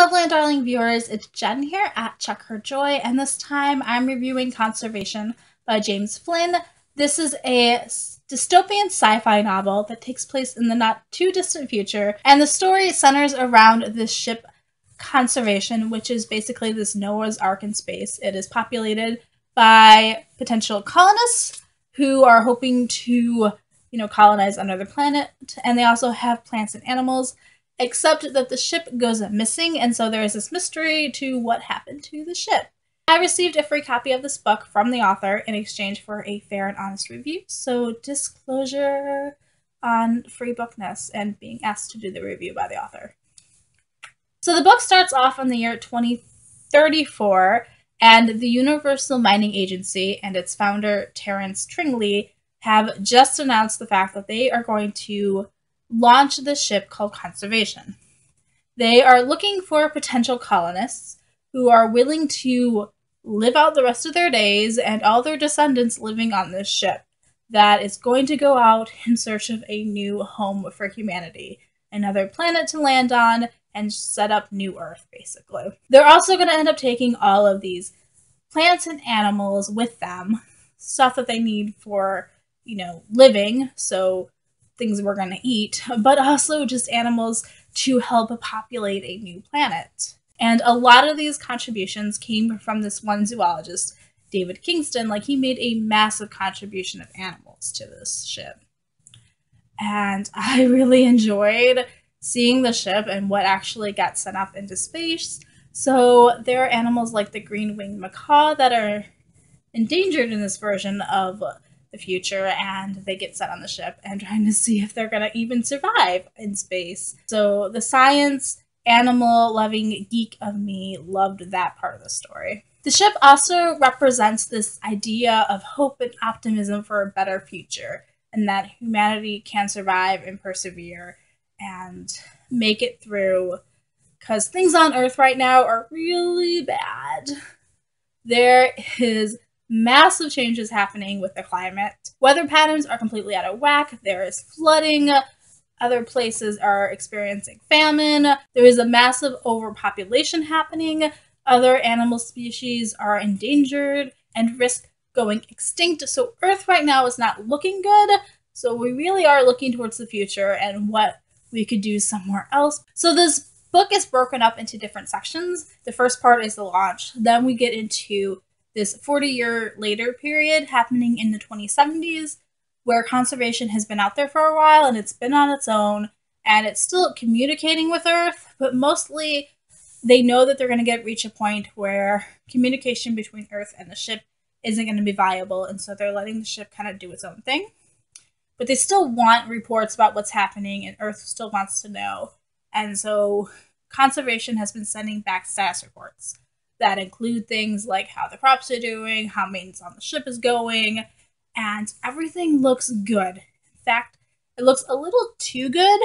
lovely and darling viewers, it's Jen here at Chuck Her Joy, and this time I'm reviewing Conservation by James Flynn. This is a dystopian sci-fi novel that takes place in the not too distant future, and the story centers around this ship Conservation, which is basically this Noah's Ark in space. It is populated by potential colonists who are hoping to, you know, colonize another planet, and they also have plants and animals, except that the ship goes missing, and so there is this mystery to what happened to the ship. I received a free copy of this book from the author in exchange for a fair and honest review, so disclosure on free bookness and being asked to do the review by the author. So the book starts off in the year 2034, and the Universal Mining Agency and its founder, Terrence Tringley, have just announced the fact that they are going to launch this ship called Conservation. They are looking for potential colonists who are willing to live out the rest of their days and all their descendants living on this ship that is going to go out in search of a new home for humanity, another planet to land on, and set up New Earth, basically. They're also going to end up taking all of these plants and animals with them, stuff that they need for, you know, living, so things we're going to eat, but also just animals to help populate a new planet. And a lot of these contributions came from this one zoologist, David Kingston. Like, he made a massive contribution of animals to this ship. And I really enjoyed seeing the ship and what actually got sent up into space. So there are animals like the green-winged macaw that are endangered in this version of the future, and they get set on the ship and trying to see if they're going to even survive in space. So the science, animal-loving geek of me loved that part of the story. The ship also represents this idea of hope and optimism for a better future, and that humanity can survive and persevere and make it through, because things on Earth right now are really bad. There is massive changes happening with the climate. Weather patterns are completely out of whack. There is flooding. Other places are experiencing famine. There is a massive overpopulation happening. Other animal species are endangered and risk going extinct. So Earth right now is not looking good. So we really are looking towards the future and what we could do somewhere else. So this book is broken up into different sections. The first part is the launch. Then we get into this 40-year later period happening in the 2070s, where Conservation has been out there for a while and it's been on its own, and it's still communicating with Earth, but mostly they know that they're going to reach a point where communication between Earth and the ship isn't going to be viable, and so they're letting the ship kind of do its own thing. But they still want reports about what's happening, and Earth still wants to know. And so Conservation has been sending back status reports that include things like how the crops are doing, how maintenance on the ship is going, and everything looks good. In fact, it looks a little too good,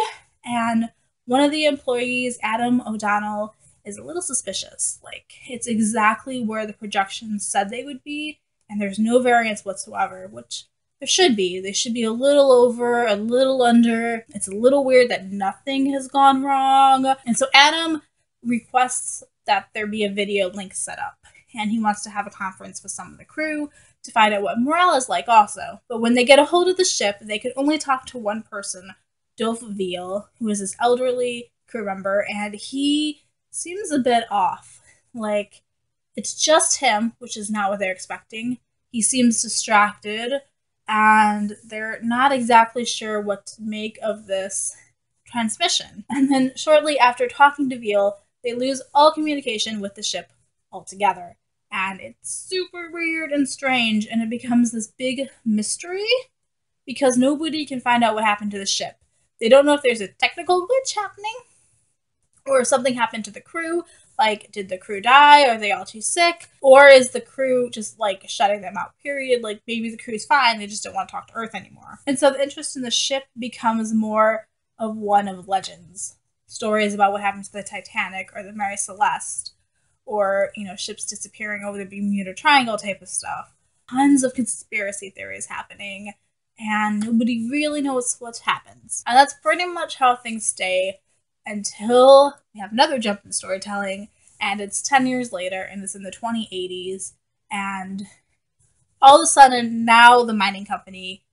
and one of the employees, Adam O'Donnell, is a little suspicious. Like, it's exactly where the projections said they would be, and there's no variance whatsoever, which there should be. They should be a little over, a little under. It's a little weird that nothing has gone wrong. And so Adam requests that there be a video link set up, and he wants to have a conference with some of the crew to find out what morale is like also. But when they get a hold of the ship, they could only talk to one person, Dolph Veal, who is this elderly crew member, and he seems a bit off. Like, it's just him, which is not what they're expecting. He seems distracted, and they're not exactly sure what to make of this transmission. And then shortly after talking to Veal, they lose all communication with the ship altogether. And it's super weird and strange, and it becomes this big mystery because nobody can find out what happened to the ship. They don't know if there's a technical glitch happening or if something happened to the crew. Like, did the crew die? Are they all too sick? Or is the crew just, like, shutting them out, period? Like, maybe the crew's fine, they just don't want to talk to Earth anymore. And so the interest in the ship becomes more of one of legends. Stories about what happened to the Titanic or the Mary Celeste, or, you know, ships disappearing over the Bermuda Triangle type of stuff. Tons of conspiracy theories happening, and nobody really knows what happens. And that's pretty much how things stay until we have another jump in storytelling, and it's 10 years later, and it's in the 2080s, and all of a sudden, now the mining company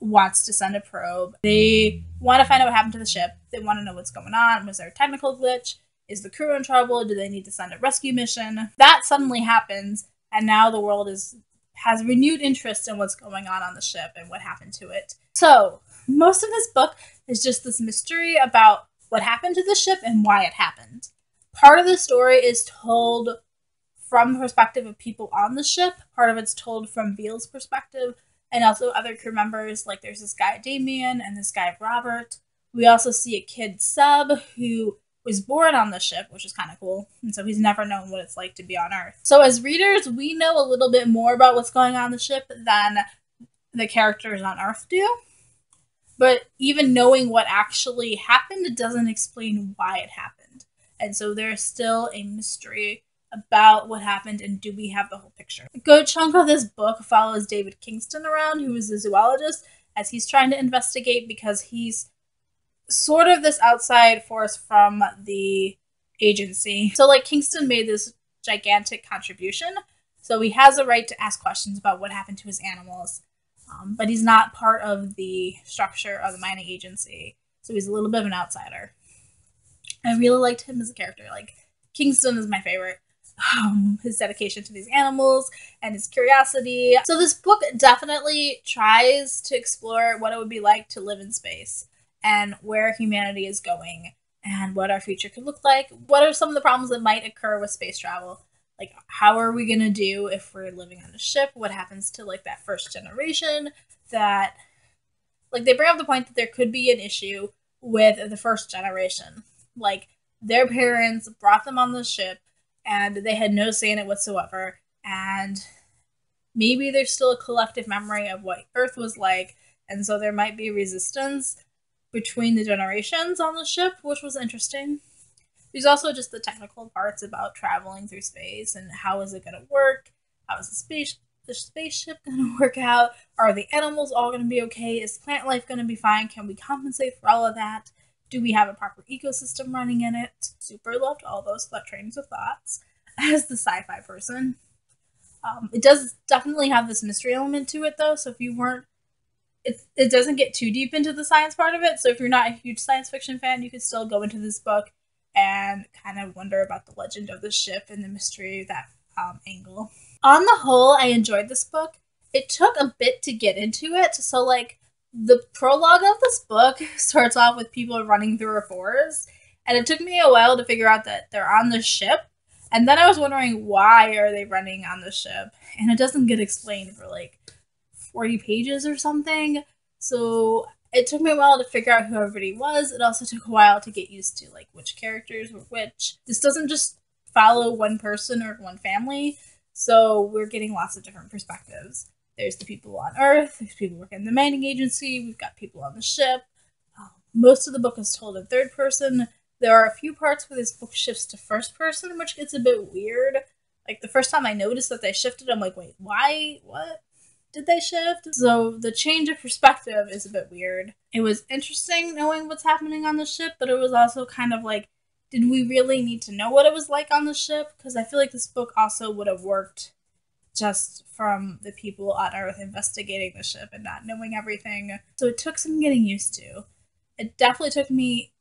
wants to send a probe. They want to find out what happened to the ship. They want to know what's going on. Was there a technical glitch? Is the crew in trouble? Do they need to send a rescue mission? That suddenly happens, and now the world has renewed interest in what's going on the ship and what happened to it. So, most of this book is just this mystery about what happened to the ship and why it happened. Part of the story is told from the perspective of people on the ship, part of it's told from Veal's perspective, and also other crew members. Like, there's this guy Damian and this guy Robert. We also see a kid Seb who was born on the ship, which is kind of cool, and so he's never known what it's like to be on Earth. So as readers, we know a little bit more about what's going on the ship than the characters on Earth do, but even knowing what actually happened, it doesn't explain why it happened, and so there's still a mystery about what happened, and do we have the whole picture? A good chunk of this book follows David Kingston around, who is a zoologist, as he's trying to investigate, because he's sort of this outside force from the agency. So, like, Kingston made this gigantic contribution, so he has a right to ask questions about what happened to his animals, but he's not part of the structure of the mining agency, so he's a little bit of an outsider. I really liked him as a character. Like, Kingston is my favorite. His dedication to these animals and his curiosity. So this book definitely tries to explore what it would be like to live in space and where humanity is going and what our future could look like. What are some of the problems that might occur with space travel? Like, how are we going to do if we're living on a ship? What happens to, like, that first generation? That, like, they bring up the point that there could be an issue with the first generation. Like, their parents brought them on the ship, and they had no say in it whatsoever, and maybe there's still a collective memory of what Earth was like, and so there might be resistance between the generations on the ship, which was interesting. There's also just the technical parts about traveling through space, and how is it going to work? How is the spaceship going to work out? Are the animals all going to be okay? Is plant life going to be fine? Can we compensate for all of that? Do we have a proper ecosystem running in it? Super loved all those trains of thoughts as the sci-fi person. It does definitely have this mystery element to it, though, so if you weren't... It doesn't get too deep into the science part of it, so if you're not a huge science fiction fan, you could still go into this book and kind of wonder about the legend of the ship and the mystery of that angle. On the whole, I enjoyed this book. It took a bit to get into it, so, like, the prologue of this book starts off with people running through a forest, and it took me a while to figure out that they're on the ship, and then I was wondering, why are they running on the ship? And it doesn't get explained for, like, 40 pages or something, so it took me a while to figure out who everybody was. It also took a while to get used to, like, which characters were which. This doesn't just follow one person or one family, so we're getting lots of different perspectives. There's the people on Earth, there's people working in the mining agency, we've got people on the ship. Most of the book is told in third person. There are a few parts where this book shifts to first person, which gets a bit weird. Like, the first time I noticed that they shifted, I'm like, wait, why? What? Did they shift? So the change of perspective is a bit weird. It was interesting knowing what's happening on the ship, but it was also kind of like, did we really need to know what it was like on the ship? Because I feel like this book also would have worked just from the people on Earth investigating the ship and not knowing everything. So it took some getting used to. It definitely took me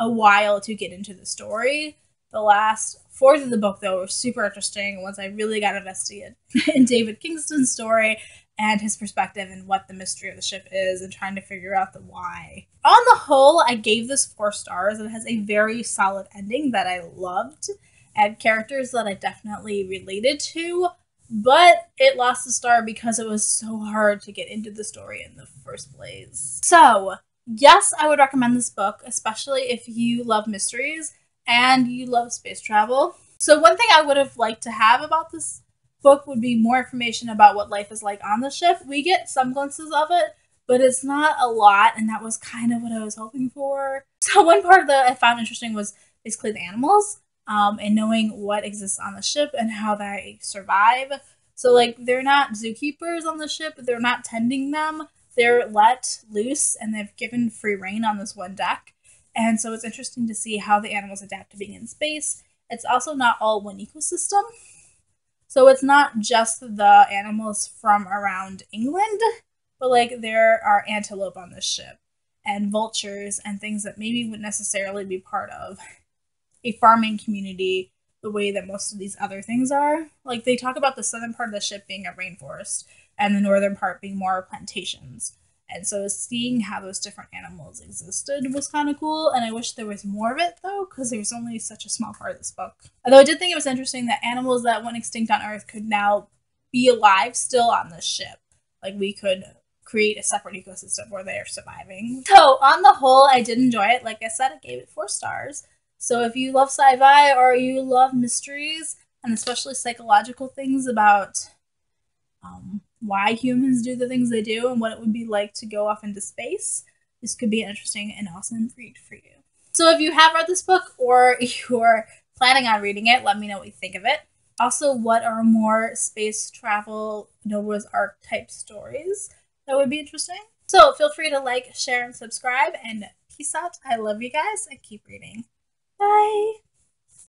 a while to get into the story. The last fourth of the book, though, was super interesting once I really got invested in David Kingston's story and his perspective and what the mystery of the ship is and trying to figure out the why. On the whole, I gave this 4 stars, and it has a very solid ending that I loved and characters that I definitely related to. But it lost a star because it was so hard to get into the story in the first place. So, yes, I would recommend this book, especially if you love mysteries and you love space travel. So one thing I would have liked to have about this book would be more information about what life is like on the ship. We get some glimpses of it, but it's not a lot, and that was kind of what I was hoping for. So one part that I found interesting was basically the animals. And knowing what exists on the ship and how they survive. So, like, they're not zookeepers on the ship, they're not tending them, they're let loose, and they've given free rein on this one deck. And so it's interesting to see how the animals adapt to being in space. It's also not all one ecosystem. So it's not just the animals from around England, but like there are antelope on this ship and vultures and things that maybe wouldn't necessarily be part of a farming community the way that most of these other things are. Like they talk about the southern part of the ship being a rainforest and the northern part being more plantations. And so seeing how those different animals existed was kind of cool, and I wish there was more of it, though, because there's only such a small part of this book. Although I did think it was interesting that animals that went extinct on Earth could now be alive still on this ship. Like, we could create a separate ecosystem where they're surviving. So, on the whole, I did enjoy it. Like I said, I gave it 4 stars. So if you love sci-fi or you love mysteries, and especially psychological things about why humans do the things they do and what it would be like to go off into space, this could be an interesting and awesome read for you. So if you have read this book or you're planning on reading it, let me know what you think of it. Also, what are more space travel Noah's Ark type stories that would be interesting? So feel free to like, share, and subscribe, and peace out. I love you guys, and keep reading. Bye!